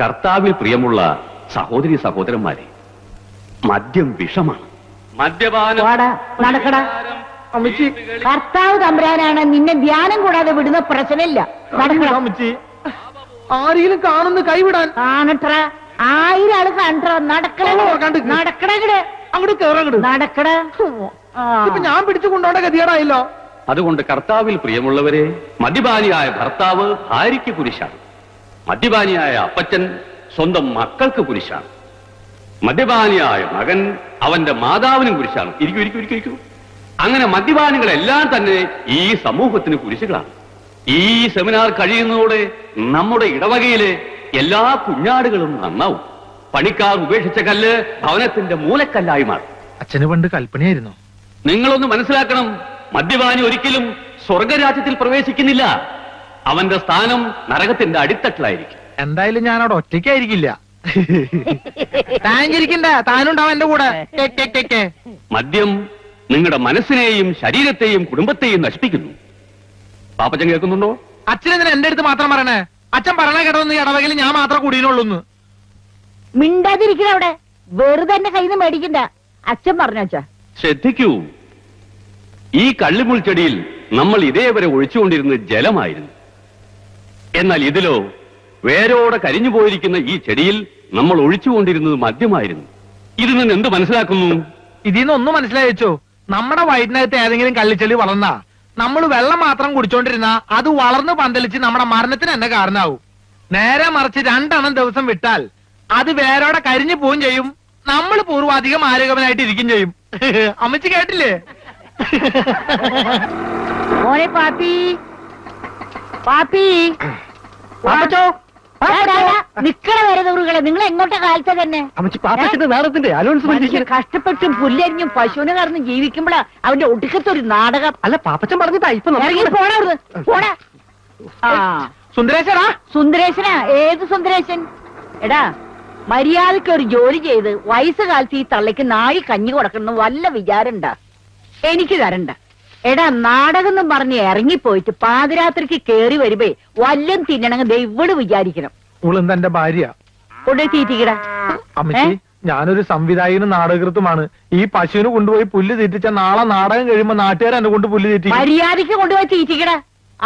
കർത്താവിൽ പ്രിയമുള്ള സഹോദരി സഹോദരന്മാരെ, മദ്യം വിഷമാണ്. മദ്യപാനം നടക്കടാ അമ്മച്ചി, കർത്താവ് തമ്പുരാനാണ് നിന്നെ ധ്യാനം കൂടാതെ വിടുന്ന പ്രശ്നമില്ല. അമ്മച്ചി ആരെങ്കിലും കാണുന്ന കൈവിടാൻ കാണട്ട, ആയിരം ആള് കാണട്ട, നടക്കടേ അങ്ങോട്ട് കേറങ്ങട് നടക്കട. ഇപ്പൊ ഞാൻ പിടിച്ചു കൊണ്ടോടെ ഗതികേടായില്ലോ. അതുകൊണ്ട് കർത്താവിൽ പ്രിയമുള്ളവരെ, മദ്യപാനിയായ ഭർത്താവ് ഭാര്യയ്ക്ക് കുരിശാണ്, മദ്യപാനിയായ അപ്പച്ചൻ സ്വന്തം മക്കൾക്ക് കുരിശാണ്, മദ്യപാനിയായ മകൻ അവന്റെ മാതാവിനും കുരിശാണ്. ഇരിക്കും ഇരിക്കും ഇരിക്കും ഇരിക്കും. അങ്ങനെ മദ്യപാനികളെല്ലാം തന്നെ ഈ സമൂഹത്തിന് കുരിശുകളാണ്. ഈ സെമിനാർ കഴിയുന്നതോടെ നമ്മുടെ ഇടവകയിലെ എല്ലാ കുഞ്ഞാടുകളും നന്നാവും. പണിക്കാർ ഉപേക്ഷിച്ച കല്ല് ഭവനത്തിന്റെ മൂലക്കല്ലായി മാറും. അച്ഛന് പണ്ട് കൽപ്പനയായിരുന്നു. നിങ്ങളൊന്ന് മനസ്സിലാക്കണം, മദ്യപാനി ഒരിക്കലും സ്വർഗരാജ്യത്തിൽ പ്രവേശിക്കുന്നില്ല. അവന്റെ സ്ഥാനം നരകത്തിന്റെ അടിത്തട്ടിലായിരിക്കും. എന്തായാലും ഞാൻ അവിടെ ഒറ്റയ്ക്കായിരിക്കില്ല. മദ്യം നിങ്ങളുടെ മനസ്സിനെയും ശരീരത്തെയും കുടുംബത്തെയും നശിപ്പിക്കുന്നു. പാപ്പച്ചൻ കേൾക്കുന്നുണ്ടോ? അച്ഛനെന്തിനാ എന്റെ അടുത്ത് മാത്രം പറയണേ? അച്ഛൻ പറയണ കേട്ടതൊന്നും ഇടവകയിൽ ഞാൻ മാത്രം കൂടിയുള്ളൂ. മിണ്ടാതിരിക്കണ, അവിടെ വെറുതെ എന്റെ കയ്യിൽ നിന്ന് മേടിക്കണ്ട. അച്ഛൻ പറഞ്ഞോ അച്ഛാ? ശ്രദ്ധിക്കൂ, ഈ കള്ളിമുൾച്ചെടിയിൽ നമ്മൾ ഇതേവരെ ഒഴിച്ചുകൊണ്ടിരുന്നത് ജലമായിരുന്നു. എന്നാൽ ഇതിലോ വേരോടെ കരിഞ്ഞു പോയിരിക്കുന്ന ഈ ചെടിയിൽ നമ്മൾ ഒഴിച്ചുകൊണ്ടിരുന്നത് മദ്യമായിരുന്നു. ഇതിൽ നിന്ന് എന്ത് മനസ്സിലാക്കുന്നു? ഇതിൽ നിന്ന് ഒന്നും മനസ്സിലായിച്ചോ? നമ്മുടെ വയറ്റിനകത്ത് ഏതെങ്കിലും കള്ളിച്ചെടി വളർന്നാ, നമ്മൾ വെള്ളം മാത്രം കുടിച്ചോണ്ടിരുന്ന അത് വളർന്ന് പന്തലിച്ച് നമ്മുടെ മരണത്തിന് തന്നെ കാരണമാവും. നേരെ മറിച്ച് രണ്ടെണ്ണം ദിവസം വിട്ടാൽ അത് വേരോടെ കരിഞ്ഞു പോവുകയും ചെയ്യും, നമ്മൾ പൂർവാധികം ആരോഗ്യവാനായിട്ട് ഇരിക്കുകയും ചെയ്യും. അമ്മച്ചി കേട്ടില്ലേ? മോനെ പാപ്പി പാപ്പി നിക്കളെ വരതവറുകളെ, നിങ്ങൾ എങ്ങോട്ടെ കാലത്തെ തന്നെ കഷ്ടപ്പെട്ടും പുല്ലരിഞ്ഞും പശുവിനെ കറന്നും ജീവിക്കുമ്പോഴാ അവന്റെ ഒടുക്കത്തെ ഒരു നാടകം. അല്ല പാപ്പച്ചൻ പറഞ്ഞിട്ടായി പോണ. സുന്ദരേശനാ? ഏത് സുന്ദരേശൻ? എടാ, മര്യാദക്ക് ഒരു ജോലി ചെയ്ത് വയസ്സുകാലത്ത് ഈ തള്ളയ്ക്ക് നാഴി കഞ്ഞി കൊടുക്കണം വല്ല വിചാരണ്ട? എനിക്ക് തരണ്ട. എടാ, നാടകം പറഞ്ഞ് ഇറങ്ങിപ്പോയിട്ട് പാതിരാത്രിക്ക് കേറി വരുമ്പേ വല്ലം തിന്നണങ്ങ് ദൈവോട് വിചാരിക്കണം. ഉളുന്തന്റെ ഭാര്യ തീറ്റിക്കടാ. ഞാനൊരു സംവിധായകനും നാടകൃത്തുമാണ്. ഈ പശുവിന് കൊണ്ടുപോയി പുല്ല് തീറ്റിച്ച നാളെ നാടകം കഴിയുമ്പോ നാട്ടുകാരെ എന്നെ കൊണ്ട് പുല്ല് തീറ്റി. മര്യാദക്ക് കൊണ്ടുപോയി തീറ്റിക്കടാ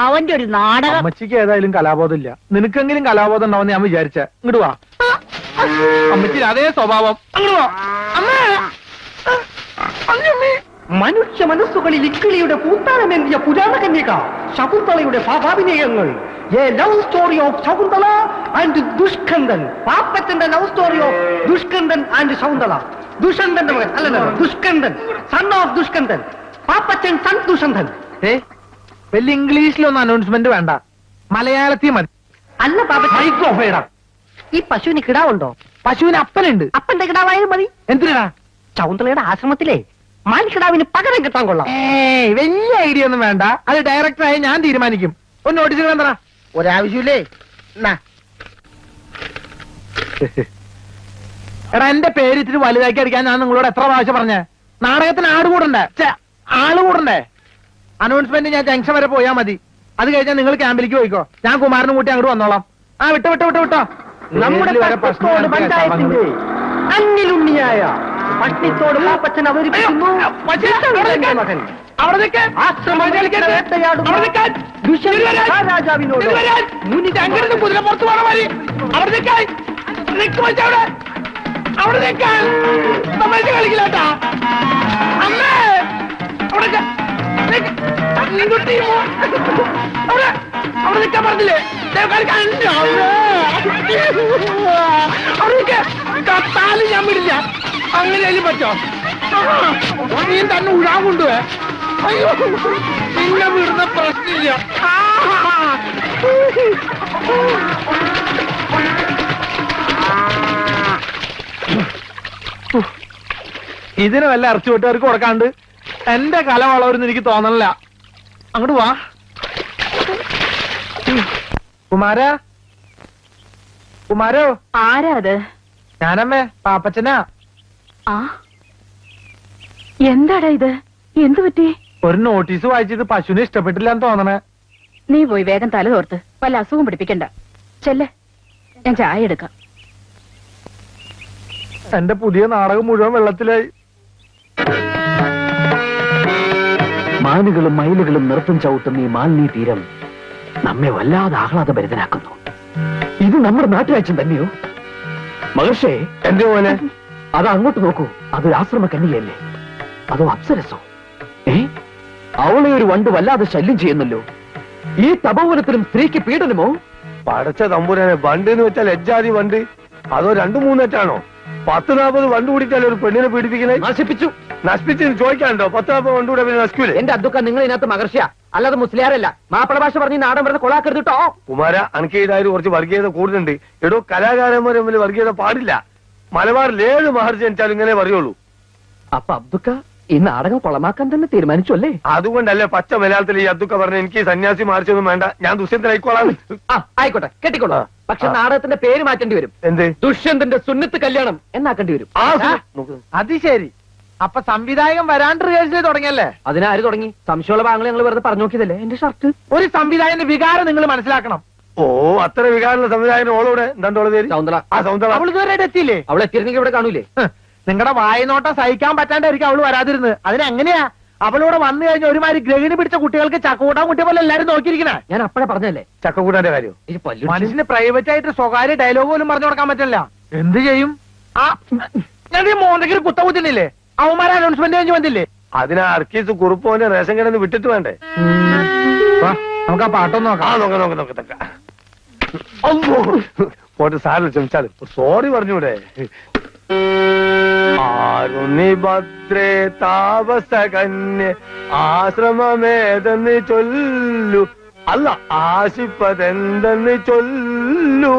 അവന്റെ ഒരു നാടകം. അമ്മച്ചിക്ക് ഏതായാലും കലാബോധം ഇല്ല, നിനക്കെങ്കിലും കലാബോധം ഉണ്ടാവുന്ന ഞാൻ വിചാരിച്ച. ഇങ്ങോട്ട് വാ അമ്മച്ചി, അതേ സ്വഭാവം. മനുഷ്യ മനസ്സുകളിൽ ഇക്കിളിയുടെ പൂത്താനമെന്തിയ പുരാണ കന്യക ശകുന്തളയുടെ ഭാവാഭിനയങ്ങൾ a love story of Shakuntala and Dushkandan. പാപ്പച്ചന്റെ love story of Dushkandan and Shakuntala. ദുഷന്തന്റെ മകൻ അല്ലല്ലോ, Dushkandan, son of Dushkandan. Pappachan son Dushanthan. ഏ, വലിയ ഇംഗ്ലീഷിലൊന്നും അനൗൺസ്മെന്റ് വേണ്ട, മലയാളത്തിൽ മതി. അല്ല പാപ്പ, ഈ പശുവിന് കിടാവുണ്ടോ? പശുവിന് അപ്പനുണ്ട്, അപ്പന്റെ കിടാവായാലും മതി. എന്തിനാ? ശകുന്തളയുടെ ആശ്രമത്തിലെ മാൻകിടാവിന് പകരം കിട്ടാൻ കൊള്ളാം. വലിയ ഐഡിയ ഒന്നും വേണ്ട, അത് ഡയറക്ടറായി ഞാൻ തീരുമാനിക്കും. ഒന്ന് നോട്ടീസ് വേണ്ട, ഒരാവശ്യമില്ലേ. എടാ, എന്റെ പേര് ഇത്തിരി വലുതാക്കി അടിക്കാൻ ഞാൻ നിങ്ങളോട് എത്ര പ്രാവശ്യം പറഞ്ഞേ? നാടകത്തിന് ആള് കൂടണ്ടേ? അനൗൺസ്മെന്റ് ഞാൻ ജംഗ്ഷൻ വരെ പോയാൽ മതി. അത് കഴിഞ്ഞാൽ നിങ്ങൾ ക്യാമ്പിലേക്ക് പോയിക്കോ, ഞാൻ കുമാരനും കൂട്ടി അങ്ങോട്ട് വന്നോളാം. ആ വിട്ടോ. നമ്മുടെ അന്നിലുണ്ണിയായ പട്ടിത്തോട് പാപ്പച്ചൻ അവതരിപ്പിക്കുന്നു മകൻ. കത്താലും ഞാൻ വിടില്ല, അങ്ങനെയാലും പറ്റോ? നീ തന്നെ ഉഴാൻ കൊണ്ടുപോയ നിന്നെ വിടുന്ന പ്രശ്നമില്ല. ഇതിന് വല്ല ഇറച്ചി വെട്ടവർക്ക് കൊടുക്കാണ്ട് എന്റെ കല വളവരുന്ന് എനിക്ക് തോന്നണില്ല. അങ്ങോട്ട് വാ കുമാര. കുമാരോ? ആരാ അത്? ഞാനമ്മേ, പാപ്പച്ചനാ. എന്താടാ ഇത്? എന്തു പറ്റി? ഒരു നോട്ടീസ് വായിച്ചത് പശുവിനെ ഇഷ്ടപ്പെട്ടില്ല തോന്നണേ. നീ പോയി വേഗം തല തോർത്ത്, വല്ല അസുഖം പിടിപ്പിക്കണ്ട. ചെല്ലെ, ഞാൻ ചായ എടുക്കാം. എന്റെ പുതിയ നാടകം മുഴുവൻ വെള്ളത്തിലായി. മാനുകളും മയിലുകളും നൃത്തം ചവിട്ടുന്ന ഈ മാലിന്യ തീരം നമ്മെ വല്ലാതെ ആഹ്ലാദഭരിതനാക്കുന്നു. ഇത് നമ്മുടെ നാട്ടുരാജ്യം തന്നെയോ മഹർഷേ? എന്റെ മോനെ, അത് അങ്ങോട്ട് നോക്കൂ. അതൊരു ആശ്രമ കന്യകയല്ലേ? അതോ അപ്സരസോ? അവളെ ഒരു വണ്ട് വല്ലാതെ ശല്യം ചെയ്യുന്നല്ലോ. ഈ തപോവനത്തിലും സ്ത്രീക്ക് പീഡനമോ? പടച്ച തമ്പുരാനെ, വണ്ട് എന്ന് വെച്ചാൽ ലജ്ജാതി വണ്ട്. അതോ 2-3 നെറ്റാണോ? 10-40 വണ്ട് കൂടിയിട്ടാലോ ഒരു പെണ്ണിനെ പീഡിപ്പിക്കണേ? നശിപ്പിച്ചു ചോദിക്കാണ്ടോ? 10-40 വണ്ട് കൂടെ നശിക്കൂലേ? എന്റെ അതൊക്കെ നിങ്ങൾ ഇതിനകത്ത് മഹർഷിയാ, അല്ലാതെ മുസ്ലിയാരല്ല. മാപ്പിള ഭാഷ പറഞ്ഞ് നാടൻ വരുന്ന കൊളാക്കരുത് കേട്ടോ കുമാര. അനക്ക് ഇതായാലും കുറച്ച് വർഗീയത കൂടുതലുണ്ട്. എടോ, കലാകാരന്മാർ തമ്മിൽ വർഗീയത പാടില്ല. മലബാറിൽ ഏത് മഹർജി എനിച്ചാലും ഇങ്ങനെ പറയുള്ളൂ. അപ്പൊ അബ്ദുക്ക ഈ നാടകം കൊളമാക്കാൻ തന്നെ തീരുമാനിച്ചു അല്ലേ? അതുകൊണ്ടല്ലേ പച്ച മലയാളത്തിൽ ഈ അബ്ദുക്ക പറഞ്ഞ എനിക്ക് സന്യാസി മാർച്ചൊന്നും വേണ്ട, ഞാൻ ദുഷ്യന്തനായിക്കോളാം. ആയിക്കോട്ടെ, കെട്ടിക്കോളാം. പക്ഷെ നാടകത്തിന്റെ പേര് മാറ്റേണ്ടി വരും. എന്ത്? ദുഷ്യന്തന്റെ സുന്നത്ത് കല്യാണം എന്നാക്കേണ്ടി വരും. അത് ശരി. അപ്പൊ സംവിധായകൻ വരാണ്ട് റിഹേഴ്സൽ തുടങ്ങിയല്ലേ? അതിനാര് തുടങ്ങി? സംശയമുള്ള ഭാഗങ്ങൾ ഞങ്ങൾ വെറുതെ പറഞ്ഞു നോക്കിയതല്ലേ? എന്റെ ഷർട്ട്. ഒരു സംവിധായകന്റെ വികാരം നിങ്ങൾ മനസ്സിലാക്കണം. ഓ, അത്ര വികാരമുള്ള സംവിധായകൻ ഓളോടെ എത്തിയില്ലേ? അവൾ എത്തിയിരുന്നെങ്കിൽ ഇവിടെ കാണൂലേ? നിങ്ങളുടെ വായനോട്ടം സഹിക്കാൻ പറ്റാണ്ടായിരിക്കും അവള് വരാതിരുന്നത്. അതിനെങ്ങനെയാ അവളോടെ വന്നു കഴിഞ്ഞ ഒരുമാതിരി ഗ്രഹിണി പിടിച്ച കുട്ടികൾക്ക് ചക്കകൂട്ടാൻ കുട്ടിയെ പോലെ എല്ലാരും നോക്കിയിരിക്കണേ. ഞാൻ അപ്പഴേ പറഞ്ഞല്ലേ ചക്കകൂട്ടാന്റെ കാര്യം. മനുഷ്യന് പ്രൈവറ്റ് ആയിട്ട് സ്വകാര്യ ഡയലോഗ് പോലും പറഞ്ഞു കൊടുക്കാൻ പറ്റില്ല. എന്ത് ചെയ്യും? ആ ഞാൻ മോന്തയ്ക്ക് കുത്ത കുത്തില്ലേ? അവന്മാരെ അനൗൺസ്മെന്റ് കഴിഞ്ഞ് വന്നില്ലേ? അതിനാ അർക്കീസ് കുറുപ്പോന്റെ റേഷൻ കടന്ന് വിട്ടിട്ട് വേണ്ടേ? നമുക്ക് ആ പാട്ടൊന്നും നോക്കാം. പോട്ട് സാറിൽ ക്ഷമിച്ചാലും സോറി പറഞ്ഞൂടെ? ഭദ്രേ താപസകന്യെ ആശ്രമമേതെന്ന് ചൊല്ലു. അല്ല, ആശിപ്പതെന്തെന്ന് ചൊല്ലൂ.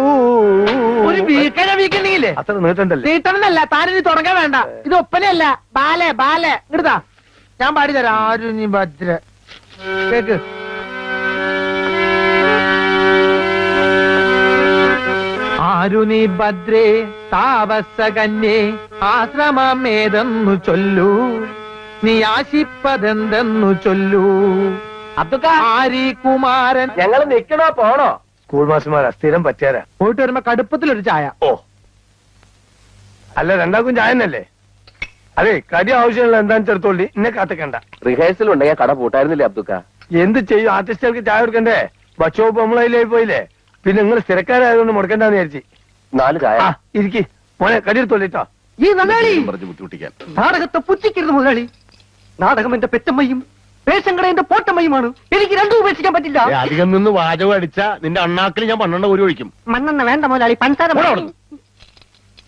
ഒരു വീക്കനെ വീക്കണ്ടെങ്കിലേ അത്ര നീട്ടണ്ടല്ലേ? നീട്ടണമെന്നല്ല, താനിനി തുടങ്ങാൻ വേണ്ട. ഇത് ഒപ്പനയല്ല, ബാലെ ബാലെ. ഇങ്ങടാ ഞാൻ പാടിത്തരാം. ആരുണി ഭദ്ര കേക്ക്. ആരുണി ഭദ്രേ താവസകന്യെ ആശ്രമമേതെന്നു ചൊല്ലൂ, നീ ആശിപ്പതെന്തെന്നു ചൊല്ലൂ. ഞങ്ങൾ നിക്കണോ പോണോ? സ്കൂൾ മാസ്റ്റർമാരാ, സ്ഥിരം പറ്റിയാരാ. പോയിട്ട് വരുമ്പോ കടുപ്പത്തിലൊരു ചായ. ഓ അല്ല, രണ്ടാക്കും ചായ എന്നല്ലേ? അതെ, കടി ആവശ്യമുള്ള എന്താണെന്ന് എടുത്തോളി. എന്നെ കാത്തിക്കണ്ട. റിഹേഴ്സൽ ഉണ്ടെങ്കിൽ കട പൂട്ടായിരുന്നില്ലേ അബ്ദുക്ക? എന്ത് ചെയ്യും, ആർട്ടിസ്റ്റുകൾക്ക് ചായ കൊടുക്കണ്ടേ? ഭക്ഷോപ്പ് നമ്മളതിലായി പോയില്ലേ. പിന്നെ നിങ്ങൾ സ്ഥിരക്കാരായതുകൊണ്ട് മുടക്കണ്ടെന്ന് വിചാരിച്ചു. 4 ചായ ഇരിക്കി മോനെ, കടി എടുത്തോളിട്ടോ. ഈ മുതലാളി നാടകത്തെ പുച്ഛിക്കരുത് മുതലാളി. നാടകം എന്റെ പെറ്റമ്മയും പേശങ്കടേന്റെ പോട്ടമ്മയുമാണ്. എനിക്ക് രണ്ടും ഉപേക്ഷിക്കാൻ പറ്റില്ല. അധികം നിന്ന് വാചകം അടിച്ച നിന്റെ അണ്ണാക്കിൽ ഞാൻ മണ്ണെണ്ണ ഒരു ഒഴിക്കും. മണ്ണെണ്ണ വേണ്ട മുതലാളി, പഞ്ചസാര.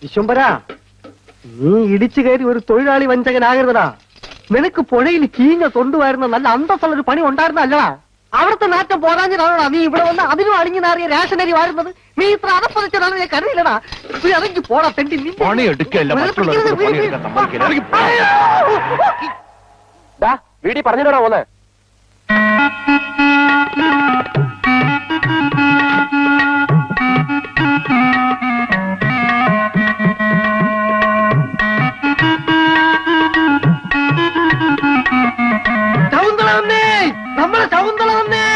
വിശ്വംബരാ, നീ ഇടിച്ചു കയറി ഒരു തൊഴിലാളി വഞ്ചകനാകരുതടാ. നിനക്ക് പുഴയിൽ കീഞ്ഞ തൊണ്ടുവായിരുന്ന നല്ല അന്തസ്സുള്ള ഒരു പണി ഉണ്ടായിരുന്നല്ലടാ. അവിടുത്തെ നാറ്റം പോരാഞ്ഞിട്ടാണോടാ നീ ഇവിടെ വന്ന് അതിനും അണിഞ്ഞു നാറിയ റേഷനരി വാഴുന്നത്? നീ ഇത്ര അതപ്പതിച്ചതാണ് ഞാൻ കരുതില്ലടാ. ഇറങ്ങി പോടാ തെണ്ടി. വീടി പറഞ്ഞിട്ടാണോ പോന്നെ? സൗന്ദളവന്നേ, നമ്മളെ സൗന്ദളവന്നേ,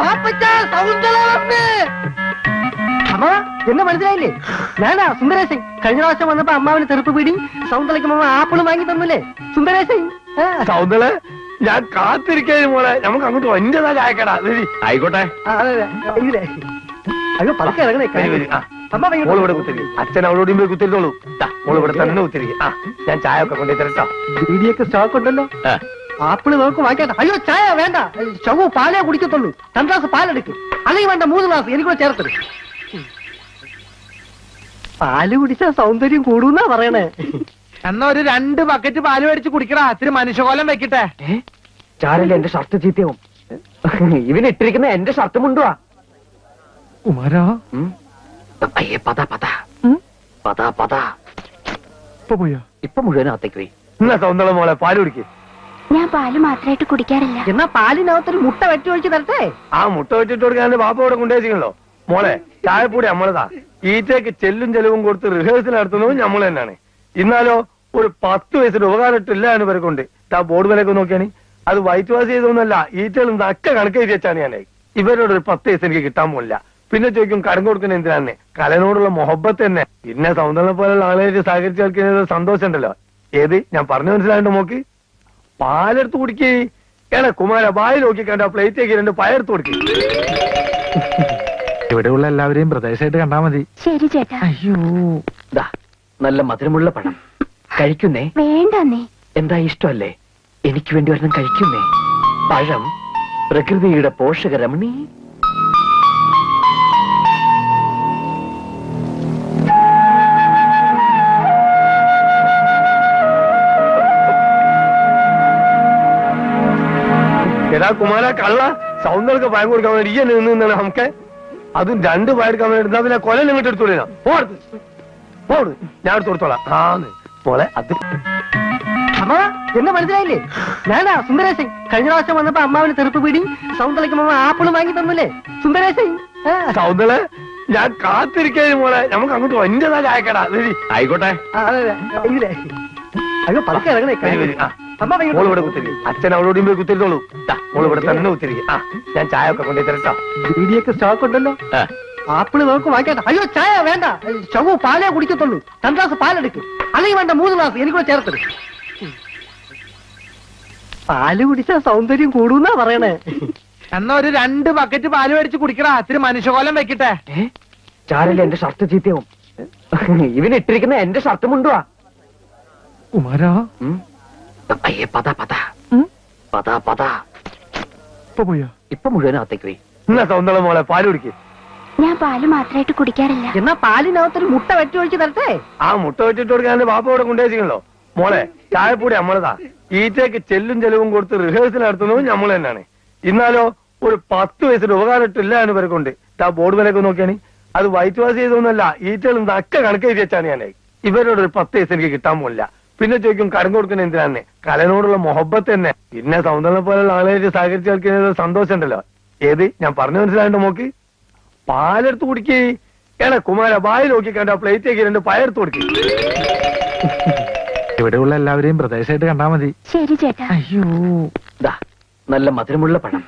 പാപ്പച്ച സൗന്ദളവന്നേ. അമ്മ എന്നെ മനസ്സിലായില്ലേ? ഞാനാ സുന്ദരേശൻ. കഴിഞ്ഞ പ്രാവശ്യം വന്നപ്പോ അമ്മാവിന് ചെറുപ്പ് പീടി സൗന്ദളയ്ക്ക് അമ്മ ആപ്പിള് വാങ്ങി തന്നില്ലേ സുന്ദരേശൻ? സൗന്ദള, ഞാൻ കാത്തിരിക്കാനും മോളെ. നമുക്ക് അങ്ങോട്ട് വഞ്ചതായി അയക്കടാ. ആയിക്കോട്ടെ. അച്ഛൻ അവളോടും പോയി കുത്തിരുത്തോളൂ. മോള് ഇവിടെ തന്നെ കുത്തിരിക്കും. ആ, ഞാൻ ചായ ഒക്കെ കൊണ്ടു തരട്ടോ. ബീഡിയൊക്കെ സ്റ്റോക്ക് ഉണ്ടല്ലോ. ആപ്പിള് നോക്ക് വാങ്ങിക്കട്ടെ. അയ്യോ ചായ വേണ്ട, ചവു പാലേ കുടിക്കത്തുള്ളൂ. 2 ഗ്ലാസ് പാലെടുക്കും. അല്ലെങ്കിൽ വേണ്ട 3 ഗ്ലാസ് എനിക്കൂടെ ചേർത്തത്. പാല് കുടിച്ചാൽ സൗന്ദര്യം കൂടുന്നാ പറയണേ. എന്നാ ഒരു 2 ബക്കറ്റ് പാല് മേടിച്ച് കുടിക്കടാ. ഇത്തിരി മനുഷ്യകോലം വെക്കട്ടെ. ചാരല്ലേ എന്റെ ഷർട്ട് ചീത്തയാവും. ഇവനിട്ടിരിക്കുന്ന എന്റെ ഷർട്ട് മുണ്ടുവാ കുമാരാ. ഇപ്പൊ മുഴുവനകത്തേക്ക് പോയി. മോളെ പാല് കുടിക്കേ. ഞാൻ പാല് മാത്രമായിട്ട് കുടിക്കാറില്ല. എന്നാ പാലിനകത്തൊരു മുട്ട വെട്ടി ഒഴിച്ചു തരട്ടെ? ആ മുട്ട വെട്ടിട്ട് കൊടുക്കാൻ ബാപ്പയോടെ കൊണ്ടുപോയില്ലോ. മോളെ ചായപ്പൂടി നമ്മളതാ. ഈറ്റയ്ക്ക് ചെല്ലും ചെലവും കൊടുത്ത് റിഹേഴ്സൽ നടത്തുന്നതും നമ്മൾ തന്നെയാണ്. ഇന്നാലോ ഒരു 10 വയസ്സിന് ഉപകാരം ഇട്ടില്ല എന്ന് പേരെക്കൊണ്ട്. ആ ബോർഡ് വിലയൊക്കെ നോക്കിയാണ്. അത് വൈറ്റ് വാഷ് ചെയ്തൊന്നല്ല, ഈറ്റകൾ നക്ക കണക്ക് വെച്ചാണ് ഞാൻ. ഇവരോടൊരു 10 വയസ്സ് എനിക്ക് കിട്ടാൻ പോലില്ല. चोदिक्कुम कड़म कोडुक्कुन्नत कलनोडुल्ल मोहब्बत പിന്നെ സൗന്ദര്യം പോലുള്ള ആളുകളെ സഹകരിച്ച് കളിക്കുന്നത് സന്തോഷമുണ്ടല്ലോ. ഏത് ഞാൻ പറഞ്ഞു മനസ്സിലായിട്ട് നോക്കി പാലെടുത്ത് കുടിക്കേ എടാ കുമാര വായി നോക്കി കണ്ട പ്ലേറ്റിലേക്ക് രണ്ട് പയർത്ത് കുടിക്കേ. ഇവിടെയുള്ള എല്ലാവരെയും പ്രദേശമായിട്ട് കണ്ടാ മതി. ശരി ചേട്ടാ. അയ്യോ ദാ നല്ല മധുരമുള്ള പഴം കഴിക്കുന്നേ. വേണ്ടന്നേ. എന്താ ഇഷ്ടമല്ലേ? എനിക്ക് വേണ്ടി ഒരെണ്ണം കഴിക്കുന്നേ. പഴം പ്രകൃതിയുടെ പോഷകരമണി. कुमार कल सौंदर्य के भयम को हमको अब रू भय कोल या मोले मनसिले ना सुंदरेश कई प्रावश्यम वह अम्मा तेरपीड़ी सौंदर्य आपिൾ वांगी ते सुंदरेश सौंदर्य या मोले नमक अच्छनोड़ी कुलू या चाय बीड़ी स्टॉको आपिൾ नोक वाइट अयो चाय वे शव पाले कुू ग्लास पाले अलग वे मूं ग्लास चेर पाल कुछ सौंदर्य कूड़ना पर रू बकट पाल मेड़ी कुड़ा अति मनुष्यकोलम वे चार ए षर्त चीतव इवन इटिक षर्त मुंडवा कुमारा अये पता पता पता पता मुझे मोले पाल या पाल पालिनक मुट वेटे तरते आ मुट वेट बापा को मोले चायपूड़ी अम्मदाटे चलू चलव रिहेसल इन्लो और पत्त वैसे उपकारे बोर्ड मेल नोकिया अब वैट वाश ईटे कणक इवरों पत्त वैसे किटा पोल चोदिक्कुम कड़म कोडुक्कुन्नत कलनोडुल्ल मोहब्बत പിന്നെ സൗന്ദര്യം പോലുള്ള ആളുകളെ സഹകരിച്ച് കളിക്കുന്നത് സന്തോഷമുണ്ടല്ലോ. ഏത് ഞാൻ പറഞ്ഞു മനസ്സിലായിട്ട് നോക്കി പാലെടുത്ത് കുടിക്കേ എടാ കുമാര വായി നോക്കി കണ്ട പ്ലേറ്റിലേക്ക് രണ്ട് പയർത്ത് കുടിക്കേ. ഇവിടെയുള്ള എല്ലാവരെയും പ്രദേശമായിട്ട് കണ്ടാ മതി. ശരി ചേട്ടാ. അയ്യോ ദാ നല്ല മധുരമുള്ള പഴം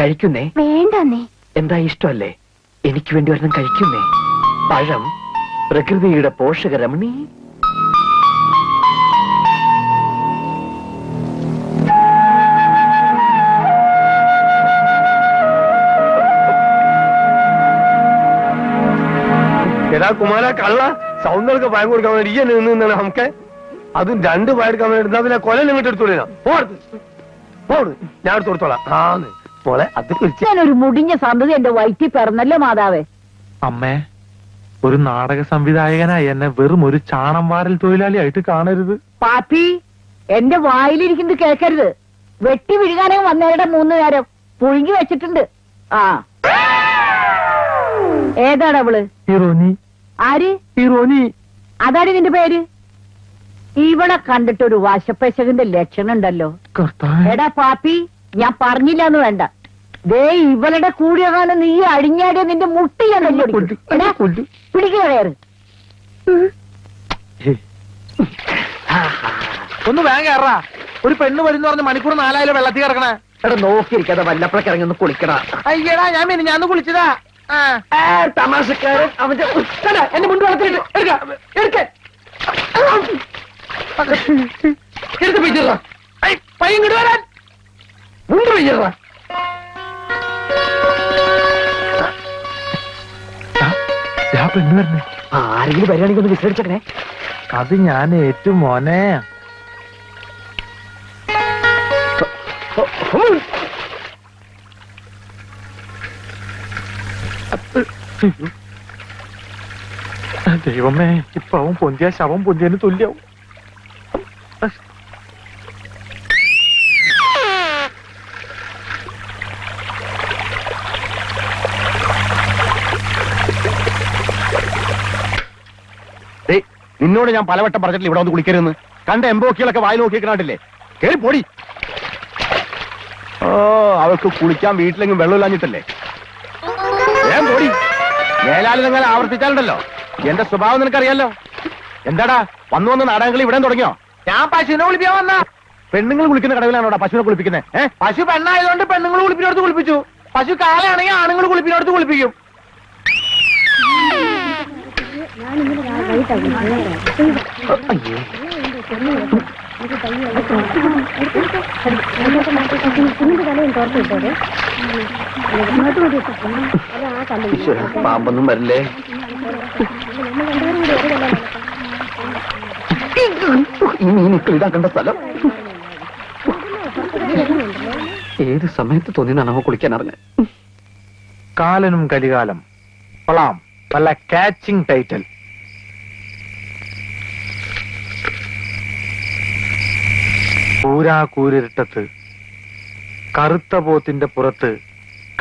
കഴിക്കുന്നേ. വേണ്ടന്നേ. എന്താ ഇഷ്ടമല്ലേ? എനിക്ക് വേണ്ടി ഒരെണ്ണം കഴിക്കുന്നേ. പഴം പ്രകൃതിയുടെ പോഷകരമണി. कुमार कल सौंदर्य के भयम को हमको अब रू भय कोल या मुड़िज सन्द वैटी पेरलो मातावे अम्मे और नाटक संविधायकन वेर चाणम वारल तौलाली पापी ए वायल केकरुत वेटी विगाने वन मूं नेर पुंगी वैचिटुंड ऐसी अदाड़ी नि पेര് इवड़े कंडिट्टु वाशपेशकन्ते लक्षण उंडल्लो एडा पापी ഞാൻ പറഞ്ഞില്ലന്ന് വേണ്ട ദേ ഇവളുടെ കൂടിയാണ് നീ അടിഞ്ഞാടി നിന്റെ മുട്ടിയാണല്ലോ എടാ പിടിക്കടയര് ഒന്ന് വാങ്ങേറ ഒരു പെണ്ണ് വരുന്നു പറഞ്ഞു മണിക്കൂർ 4 വെള്ളത്തിൽ കിടക്കണ എടാ നോക്കിരിക്കാതെ വല്ലപ്പോഴൊക്കെ ഇറങ്ങി ഒന്ന് കുളിക്കടാ അയ്യടാ ഞാൻ കുളിച്ചടാ അത് ഞാൻ ഏറ്റു മോനെ ദൈവമേ ഇപ്പവും പൊന്തിയ ശവം പൊന്തിയന് തുല്യാവും. നിന്നോട് ഞാൻ പലവട്ടം പറഞ്ഞിട്ടില്ല ഇവിടെ ഒന്ന് കുളിക്കരുതെന്ന്. കണ്ട എംബോക്കികളൊക്കെ വായി നോക്കിക്കണാട്ടില്ലേ കേറി പോടി. ഓ അവൾക്ക് കുളിക്കാൻ വീട്ടിലെങ്കിലും വെള്ളമില്ലാഞ്ഞിട്ടല്ലേ മേലാലിനെ ആവർത്തിച്ചാലുണ്ടല്ലോ എന്റെ സ്വഭാവം നിനക്കറിയാലോ. എന്താടാ വന്നു വന്ന് നാടകങ്ങൾ ഇവിടെ തുടങ്ങിയോ? ഞാൻ പശുവിനെ കുളിപ്പിക്കാൻ വന്ന. പെണ്ണുങ്ങൾ കുളിക്കുന്ന കടവിലാണോടാ പശുവിനെ കുളിപ്പിക്കുന്നത്? പശു പെണ്ണായതുകൊണ്ട് പെണ്ണുങ്ങൾ കുളിപ്പിനോടത്ത് കുളിപ്പിച്ചു. പശു കാലയാണെങ്കിൽ ആണുങ്ങൾ കുളിപ്പിനോടത്ത് കുളിപ്പിക്കും. പാമ്പൊന്നും വരില്ലേ? ഈ മീനിക്കളിടാൻ കണ്ട സ്ഥലം ഏത് സമയത്ത് തോന്നി നനവ് കുളിക്കാൻ അറിഞ്ഞ് കാലനും കരികാലം കൊള്ളാം. നല്ല കാച്ചിങ് ടൈറ്റൽ. കൂരാകൂരിട്ടത്ത് കറുത്ത പോത്തിന്റെ പുറത്ത്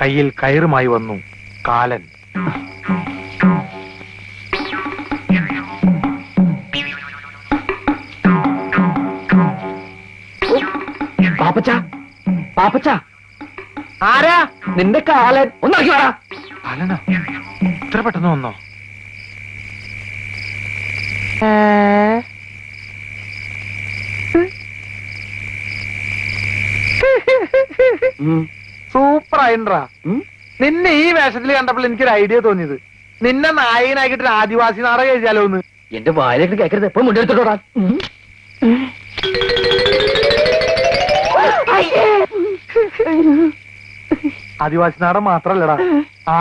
കയ്യിൽ കയറുമായി വന്നു കാലൻ. പാപ്പച്ച പാപ്പച്ച ആരാ നിന്റെ കാലൻ? ഒന്നിറക്കി വാടാ. കാലനാ ഇത്ര പെട്ടെന്ന് വന്നോ? സൂപ്പർ ആയിട്ടാ. നിന്നെ ഈ വേഷത്തിൽ കണ്ടപ്പോൾ എനിക്കൊരു ഐഡിയ തോന്നിയത്, നിന്നെ നായകനായിട്ട് ആദിവാസി നാടകം കഴിച്ചാലോ എന്ന്. എന്റെ വായിലേക്ക് കേൾക്കരുത്, എപ്പോഴും മുണ്ടെടുത്തോടാ. ആദിവാസി നാടൻ മാത്രല്ലടാ,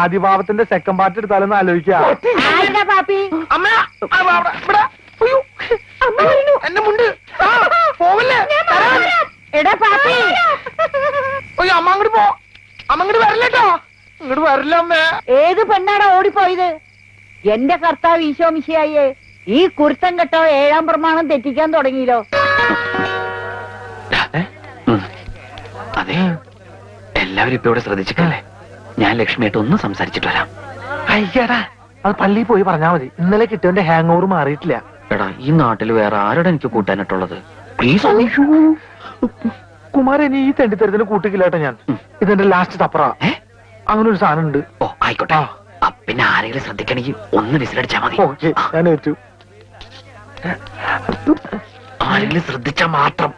ആദിഭാവത്തിന്റെ സെക്കൻഡ് പാർട്ട് എടുത്താലൊന്ന് ആലോചിക്കാം. അങ്ങോട്ട് പോ, അങ്ങോട്ട് വരല്ലേട്ടോ, ഇങ്ങോട്ട് വരില്ല. അമ്മ ഏത് പെണ്ണാടാ ഓടിപ്പോയത്? എന്റെ കർത്താവ് ഈശോ മിശിഹായേ, ഈ കുരുത്തം കെട്ടോ ഏഴാം പ്രമാണം തെറ്റിക്കാൻ തുടങ്ങിയില്ലോ. അതെ, എല്ലാവരും ഇപ്പൊ ഇവിടെ ശ്രദ്ധിച്ചിട്ടല്ലേ? ഞാൻ ലക്ഷ്മിയായിട്ട് ഒന്നും സംസാരിച്ചിട്ട് വരാം. അയ്യടാ, അത് പള്ളിയിൽ പോയി പറഞ്ഞാൽ മതി. ഇന്നലെ കിട്ടിയവന്റെ ഹാങ് ഓവർ മാറിയിട്ടില്ല. എടാ, ഈ നാട്ടിൽ വേറെ ആരോടെ എനിക്ക് കൂട്ടാനായിട്ടുള്ളത്? പ്ലീസ് കുമാരൻ, ഈ തെണ്ടിത്തരത്തിന് കൂട്ടിക്കില്ല കേട്ടോ ഞാൻ. ഇതെന്റെ ലാസ്റ്റ് തപ്പറ. അങ്ങനെ ഒരു സാധനം ഉണ്ട്. ഓ ആയിക്കോട്ടെ, പിന്നെ ആരെങ്കിലും ശ്രദ്ധിക്കണെങ്കിൽ ഒന്ന് വിസിലടിച്ചാൽ മതി. ഞാൻ ഏറ്റു. ആരെങ്കിലും ശ്രദ്ധിച്ചാൽ മാത്രം.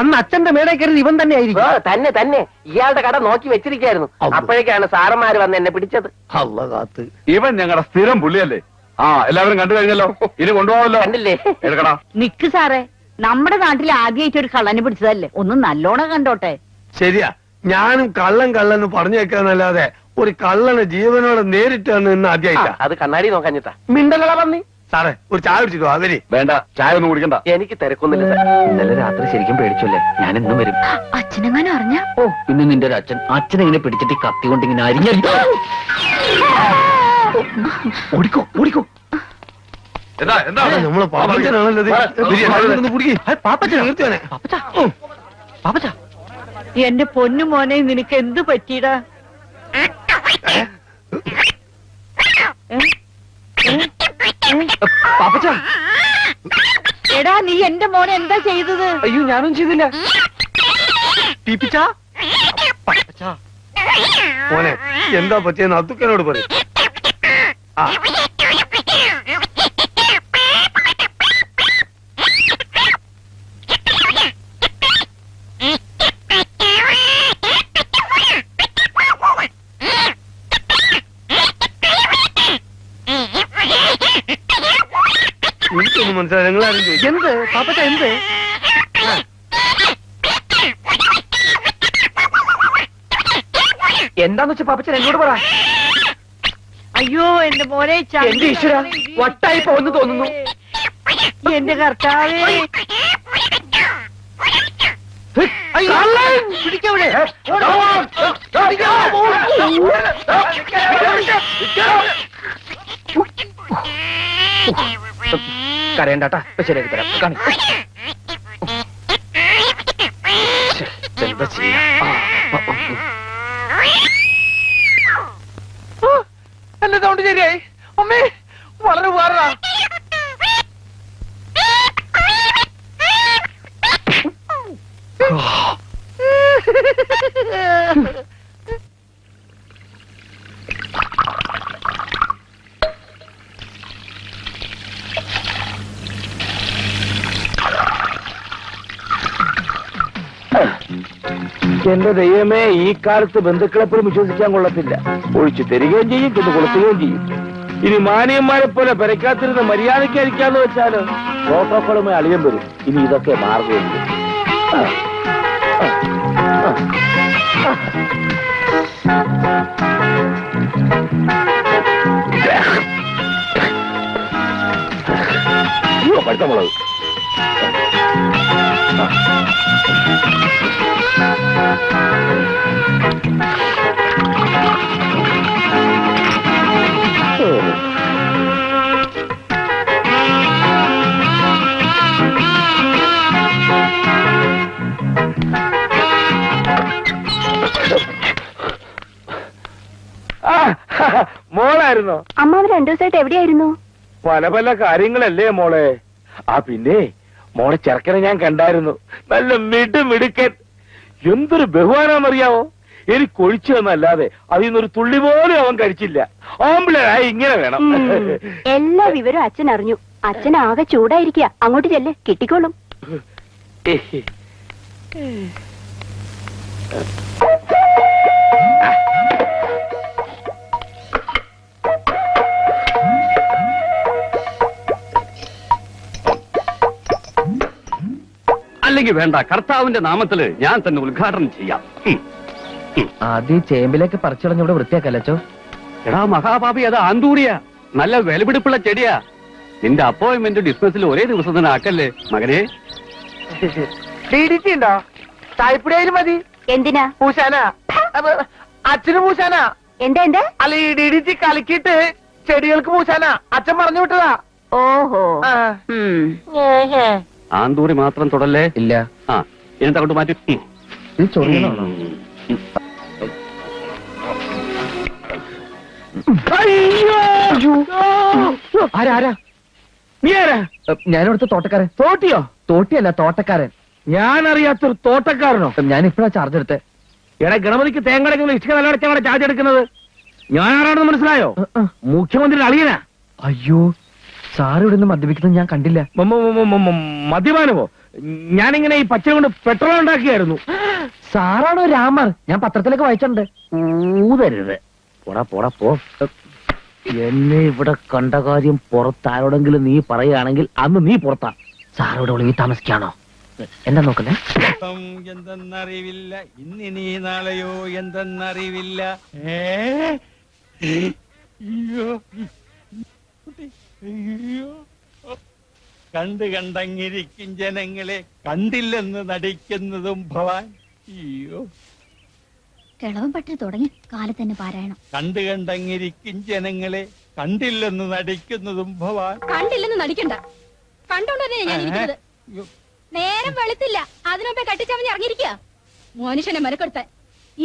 അന്ന് അച്ഛന്റെ മേടേ കയറി ഇവൻ തന്നെ ആയിരിക്കും. തന്നെ തന്നെ ഇയാളുടെ കട നോക്കി വെച്ചിരിക്കായിരുന്നു. അപ്പോഴേക്കാണ് സാറന്മാര് വന്ന് എന്നെ പിടിച്ചത്. ഇവൻ ഞങ്ങളുടെ സ്ഥിരം പുള്ളിയല്ലേ? ആ, എല്ലാവരും കണ്ടു കഴിഞ്ഞല്ലോ, ഇത് കൊണ്ടുപോകാമല്ലോ. കണ്ടില്ലേ? നിക്ക് സാറേ, നമ്മുടെ നാട്ടിൽ ആദ്യമായിട്ട് ഒരു കള്ളനെ പിടിച്ചതല്ലേ, ഒന്ന് നല്ലോണം കണ്ടോട്ടെ. ശരിയാ, ഞാനും കള്ളൻ കള്ളെന്ന് പറഞ്ഞു വെക്കാന്നല്ലാതെ ഒരു കള്ളന് ജീവനോട് നേരിട്ട് നിന്ന് ആദ്യമായിട്ടാ. അത് കണ്ണാടി നോക്കാഞ്ഞിട്ടാ. മിണ്ടലട പന്നി. സാറേ, ഒരു ചായ കുടിച്ചിട്ടോ? അതിന് വേണ്ട, ചായ ഒന്നും കുടിക്കണ്ട, എനിക്ക് തിരക്കൊന്നില്ല. ഇന്നലെ രാത്രി ശരിക്കും പേടിച്ചല്ലേ? ഞാൻ എന്നും വരും. അച്ഛനെങ്ങനെ അറിഞ്ഞ? ഓ, ഇന്ന് നിന്റെ ഒരു അച്ഛൻ അച്ഛനെങ്ങനെ പിടിച്ചിട്ട് കത്തി കൊണ്ട് ഇങ്ങനെ അരിഞ്ഞോ. ഓടിക്കോ ഓടിക്കോ. എന്റെ പൊന്നു മോനെ, നിനക്ക് എന്ത് പറ്റിയടാ? എടാ, നീ എന്റെ മോനെ എന്താ ചെയ്തത്? അയ്യോ, ഞാനും ചെയ്തില്ല. മോനെ എന്താ പറ്റിയെന്ന് അതുക്കനോട് പറയും. എനിക്കൊന്നും മനസ്സിലായി. നിങ്ങളാരും എന്ത് പാപ്പച്ച എന്ത്? എന്താന്ന് വെച്ചാ പാപ്പച്ച എന്നോട് പറ. അയ്യോ എന്റെ മോനെ, എന്റെ ഈശ്വര, വട്ടായി പോന്ന് തോന്നുന്നു. എന്റെ കർത്താവേ, പിടിക്കവിടെ. കരയണ്ടാട്ടാ, ശരിയാക്കി തരാം. കാണി എന്റെ സൗണ്ട് ശരിയായി. അമ്മേ, വളരെ ഉപകാരമാ. എന്റെ ദൈവമേ, ഈ കാലത്ത് ബന്ധുക്കളെപ്പോഴും വിശ്വസിക്കാൻ കൊള്ളത്തില്ല. ഒഴിച്ചു തരികയും ചെയ്യും, കൊണ്ടുകൊടുക്കുകയും ചെയ്യും. इन मान्यन्मारे पेरक्कातिरुन्न मर्यादक्के इरिक्कामेन्न वेच्चालो प्रोटोकॉल अलियन वरुम इन इതൊക്കെ मार्गमुंड മോളായിരുന്നോ അമ്മ അവര് രണ്ടു ദിവസമായിട്ട് എവിടെയായിരുന്നു പല പല കാര്യങ്ങളല്ലേ മോളെ ആ പിന്നെ മോളെ ചെറുക്കനെ ഞാൻ കണ്ടായിരുന്നു നല്ല മിടുക്കൻ എന്തൊരു ബഹുമാനമറിയാവോ എനിക്ക് ഒഴിച്ചു എന്നല്ലാതെ അതിൽ നിന്നൊരു തുള്ളി പോലും അവൻ കഴിച്ചില്ല ഓംബ്ലായി ഇങ്ങനെ വേണം എല്ലാ വിവരവും അച്ഛൻ അറിഞ്ഞു അച്ഛൻ ആകെ ചൂടായിരിക്കുക അങ്ങോട്ട് ചെല്ലേ കിട്ടിക്കോളും अलग वे कर्ता नाम या उद्घाटन आदमी चेम्बिले पड़े वृत्ो एड़ा महापापी अब आंदूरिया नलपिड़ चेड़िया निन्मेंट डिस्पेंसल दिवस आकल मगने अच्छी पूछाना अलग कल की पूछान अच्छा ओहो आंदूरी തോട്ടിയല്ല തോട്ടക്കാരൻ ഞാനറിയാത്തൊരു തോട്ടക്കാരനോ ഞാനിപ്പഴാ ചാർജ് എടുത്തേ എടാ ഗണപതിക്ക് തേങ്ങടക്കുന്ന ഇഷ്ടമല്ല ചാർജ് എടുക്കുന്നത് ഞാനാരാണെന്ന് മനസ്സിലായോ മുഖ്യമന്ത്രിയുടെ അളിയനാ അയ്യോ സാറിവിടുന്ന് മദ്യപിക്കുന്നത് ഞാൻ കണ്ടില്ല മദ്യപാനമോ ഞാനിങ്ങനെ ഈ പച്ച കൊണ്ട് പെട്രോൾ ഉണ്ടാക്കിയായിരുന്നു സാറാണോ രാമർ ഞാൻ പത്രത്തിലൊക്കെ വായിച്ചിട്ടുണ്ട് ഊതരുത് പോടാ പോടാ പോ എന്നെ ഇവിടെ കണ്ട കാര്യം പുറത്താരോടെങ്കിലും നീ പറയുകയാണെങ്കിൽ അന്ന് നീ പുറത്താ സാറോട് ഒളിവി താമസിക്കാണോ എന്താ നോക്കുന്നേ എന്തെന്നറിവില്ല ഇന്ന് നീ നാളെയോ എന്തെന്നറിവില്ല അയ്യോ കണ്ടങ്ങിരിക്കും ജനങ്ങളെ കണ്ടില്ലെന്ന് നടിക്കുന്നതും ഭവാൻ അയ്യോ കിളവൻ പട്ടി തുടങ്ങി കാലത്ത് തന്നെ പാരായണം കണ്ടങ്ങിരിക്കും ജനങ്ങളെ കണ്ടില്ലെന്ന് നടിക്കുന്നതും ഭവാൻ കണ്ടില്ലെന്ന് നടിക്കണ്ട കണ്ടോണ്ടേ ഞാൻ ഇരിക്കുന്നത് നേരം വെളുത്തില്ല അതിനൊപ്പം കെട്ടിച്ചവഞ്ഞ് ഇറങ്ങിയിരിക്കുക മനുഷ്യനെ മെനക്കെടുത്ത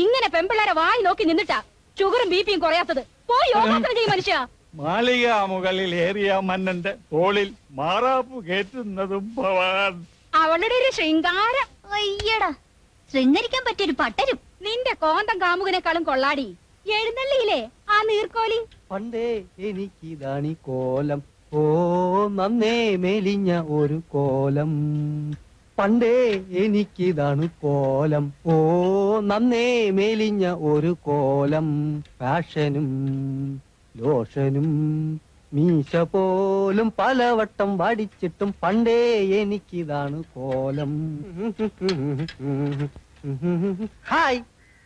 ഇങ്ങനെ പെമ്പിള്ളേരെ വായി നോക്കി നിന്നിട്ടാ ഷുഗറും ബി പിയും കുറയാത്തത് പോയി യോഗാസനം ചെയ്യും മനുഷ്യ മാളിക മുകളിൽ ഏറിയ മന്നന്റെ തോളിൽ മാറാപ്പ് കേറ്റുന്നതും ഭവാൻ അവളുടെ ഒരു ശൃംഗാരം അയ്യടാ ശൃംഗരിക്കാൻ പറ്റിയൊരു പട്ടരും നിന്റെ കോന്തം കാമുകനെക്കാളും കൊള്ളാടി എഴുന്നള്ളിയില്ലേ ആ നീർക്കോലി പണ്ടേ എനിക്കിതാണി കോലം ഓ നന്നേ മേലിഞ്ഞ ഒരു കോലം പണ്ടേ എനിക്കിതാണ് കോലം ഓ നന്നേ മേലിഞ്ഞ ഒരു കോലം ഫാഷനും ലോഷനും മീശ പോലും പലവട്ടം വടിച്ചിട്ടും പണ്ടേ എനിക്കിതാണ് കോലം ഹായ്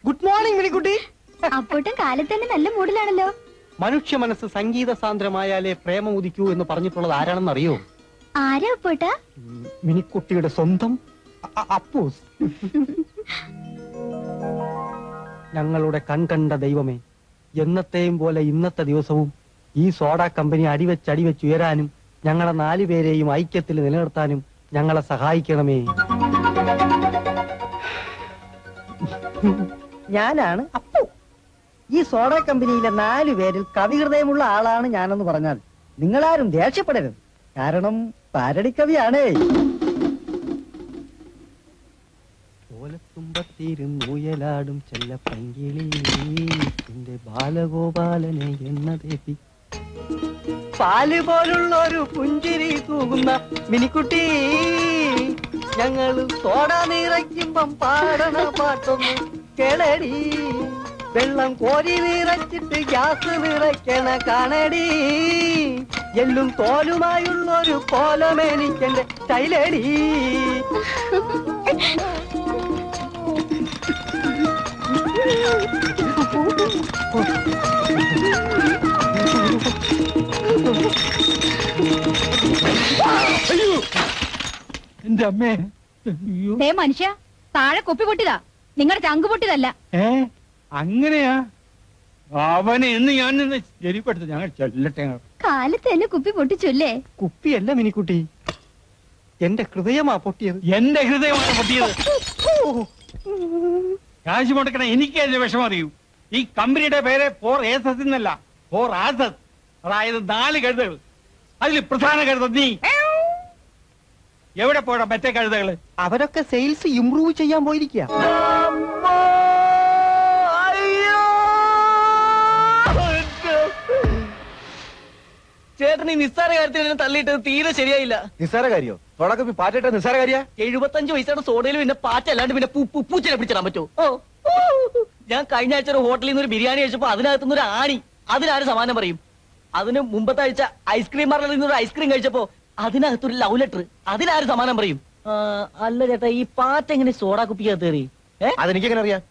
ഗുഡ് മോർണിംഗ് മിനിക്കുട്ടി അപ്പോട്ടും കാലത്ത് തന്നെ നല്ല മൂഡിലാണല്ലോ മനുഷ്യ മനസ്സ് സംഗീത സാന്ദ്രമായാലേ പ്രേമം ഉദിക്കൂ എന്ന് പറഞ്ഞിട്ടുള്ളത് ആരാണെന്ന് അറിയോ ആരാ അപ്പോട്ടാ മിനിക്കുട്ടിയുടെ സ്വന്തം അപ്പൂസ് ഞങ്ങളുടെ കണ്ട ദൈവമേ എന്നത്തെയും പോലെ ഇന്നത്തെ ദിവസവും ഈ സോഡ കമ്പനി അടിവെച്ചടിവെച്ചുയരാനും ഞങ്ങളെ നാലുപേരെയും ഐക്യത്തിൽ നിലനിർത്താനും ഞങ്ങളെ സഹായിക്കണമേ ഞാനാണ് അപ്പു ഈ സോഡ കമ്പനിയിലെ 4 പേരിൽ കവിഹൃദയമുള്ള ആളാണ് ഞാനെന്ന് പറഞ്ഞാൽ നിങ്ങളാരും ദേഷ്യപ്പെടരുത് കാരണം പാരഡി കവിയാണേ ും ചെല്ലപ്പങ്കിളി ബാലഗോപാലനെ എന്നതേപ്പി പാല് പോലുള്ള ഒരു പുഞ്ചിരി തൂകുന്ന മിനിക്കുട്ടി ഞങ്ങൾ തോടാ നിറയ്ക്കുമ്പം പാടണ പാട്ടൊന്നും കേളടി வெள்ளம் கோரி விரச்சிட்டு ഗ്യാസ് നിറയ്ക്കണ കാണടി എല്ലും തോലുമായുള്ള ഒരു കോലമേനിക്കന്റെ സ്റ്റൈലടി मनुष्य ताे कोपिटा चंग पोटी कुपियल मिनिकुटी हृदय काश मुटक विषमू ई कंपनी पेरे फोर अल प्रधान नी एवडे मत कल इंप्रूव ചേട്ടൻ നിസ്സാര കാര്യത്തിൽ തള്ളിയിട്ട് തീരെ ശരിയായില്ല. നിസ്സാര കാര്യോ? തുടക്കം പാറ്റേട്ട നിസ്സാര കാര്യാ? 75 വയസ്സാണ് സോഡയിൽ പിന്നെ പാറ്റ അല്ലാണ്ട് പിന്നെ പൂച്ചനെ പിടിച്ചാൻ പറ്റോ? ഞാൻ കഴിഞ്ഞ ആഴ്ച ഒരു ഹോട്ടലിൽ നിന്ന് ഒരു ബിരിയാണി കഴിച്ചപ്പോൾ അതിനകത്തുനിന്ന് ഒരു ആണി, അതിനാര് സമാനം പറയും? അതിന് മുമ്പത്തെ ആഴ്ച ഐസ്ക്രീം പാർലറിൽ നിന്ന് ഒരു ഐസ്ക്രീം കഴിച്ചപ്പോൾ അതിനകത്തൊരു ലവ് ലെറ്റർ, അതിനാര് സമാനം പറയും? അല്ല ചേട്ടാ, ഈ പാറ്റ എങ്ങനെ സോഡ കുപ്പിക്കകത്ത് കയറി? അതെനിക്ക് എങ്ങനെ അറിയാം?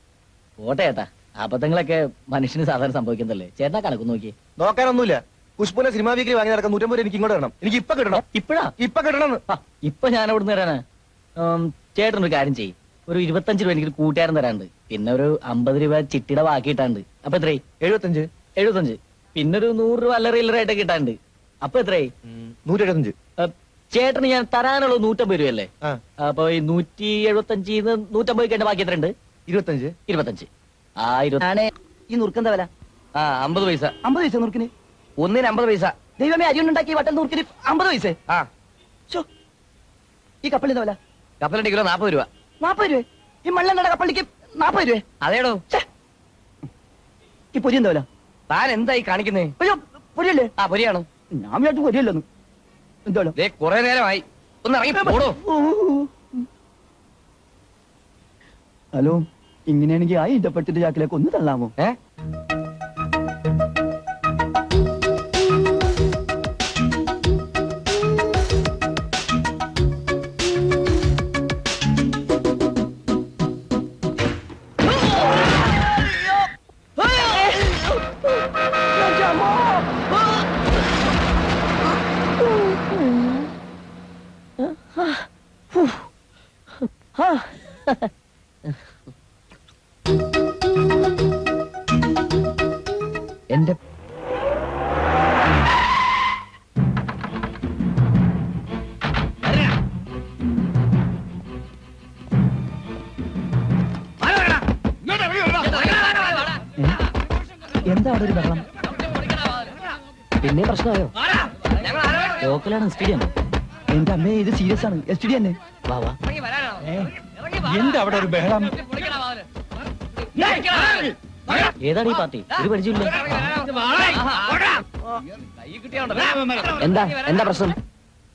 ഓട്ടെ ചേട്ടാ, അബദ്ധങ്ങളൊക്കെ മനുഷ്യന് സാധാരണ സംഭവിക്കുന്നതല്ലേ. ചേട്ടാ കണക്ക് നോക്കി. നോക്കാനൊന്നുമില്ല. പുഷ്പനെ സിനിമാ വീക്കിൽ വാങ്ങി നടക്കുന്ന 150 എനിക്ക് ഇങ്ങോട്ട് തരണം. എനിക്ക് ഇപ്പൊ കിട്ടണം. ഇപ്പൊ കിട്ടണം. ഇപ്പൊ ഞാൻ അവിടെ നിന്ന് തരാനാ. ചേട്ടനൊരു കാര്യം ചെയ്യും, ഒരു 25 രൂപ എനിക്ക് കൂട്ടുകാരൻ തരാണ്ട്, പിന്നെ ഒരു 50 രൂപ ചിട്ടിയുടെ ബാക്കി ഇട്ടാണ്ട്. അപ്പൊ എത്രയായി? 75. പിന്നെ ഒരു 100 രൂപ അല്ലറയിലൊക്കെ കിട്ടാണ്ട്. അപ്പൊ എത്രയായി? 175. ചേട്ടന് ഞാൻ തരാനുള്ള 150 രൂപ അല്ലേ? അപ്പൊ ഈ 175 150 ബാക്കി എത്രയുണ്ട്? 25. ആ 20 ഈ നുറുക്കെന്താ വില? 50 പൈസ. 50 പൈസ നുറുക്കിന്? 1 പൈസ. ദൈവമേ, അരിയുണ്ടാക്കി വട്ടം നൂർക്കിന് 50 പൈസ. ആ ഈ കപ്പലിന് പോലെ കപ്പലിന്റെ കിലോ 40 രൂപ. 40 രൂപ? ഈ മണ്ണ കപ്പലിക്ക് 40 രൂപ? അതേടോ. ഈ പൊരി എന്താ? താൻ എന്തായി കാണിക്കുന്നേ? പൊരിയല്ലേ? ആ പൊരിയാണോ? ഞാൻ ചേട്ടൻ പൊരിയല്ലോ. എന്താ കൊറേ നേരമായി ഒന്ന് ഇറങ്ങിപ്പോടോ. ഹലോ, ഇങ്ങനെയാണെങ്കിൽ ആ ഇടപെട്ടിന്റെ ചാക്കിലേക്ക് ഒന്ന് തള്ളാമോ?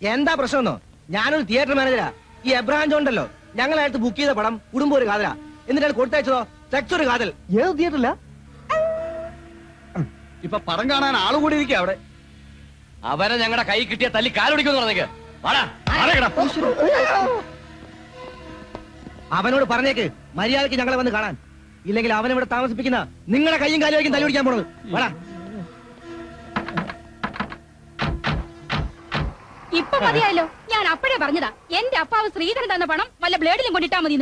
എന്താ പ്രശ്നമെന്നോ? ഞാനൊരു തിയേറ്റർ മാനേജരാ. ഈ എബ്രഹാം ജോൺ ഉണ്ടല്ലോ, ഞങ്ങളായിട്ട് ബുക്ക് ചെയ്ത പടം കുടുംബം ഒരു കാതലാ. എന്നിട്ടാണ് കൊടുത്തയച്ചതോ സെക്സ് ഒരു കാതൽ. ഏത് തിയേറ്ററില്ല? ഇപ്പൊ പടം കാണാൻ ആളുകൂടി ഇരിക്കുക അവിടെ. അവനെ ഞങ്ങളുടെ കൈ കിട്ടിയ തല്ലി കാലൊടിക്കുന്നു പറഞ്ഞേക്ക്. അവനോട് പറഞ്ഞേക്ക് മര്യാദക്ക് ഞങ്ങളെ വന്ന് കാണാൻ, ഇല്ലെങ്കിൽ അവൻ ഇവിടെ താമസിപ്പിക്കുന്ന നിങ്ങളുടെ കൈയും കാലുമായിരിക്കും തല്ലി പിടിക്കാൻ പോണത്. ഇപ്പൊ മതിയായല്ലോ. ഞാൻ അപ്പഴേ പറഞ്ഞതാ, എന്റെ അപ്പാവ് ശ്രീധരൻ തന്ന പണം വല്ല ബ്ലേഡിലും കൊണ്ടിട്ടാ മതി.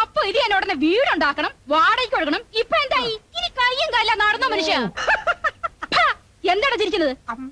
അപ്പൊ ഇത് ഞാൻ ഉടനെ വീടുണ്ടാക്കണം, വാടകയ്ക്ക് കൊടുക്കണം. ഇപ്പൊ എന്തായി? ഇനി കൈയും കാലില്ല നടന്ന മനുഷ്യ. എന്താണ് ചിരിക്കുന്നത്?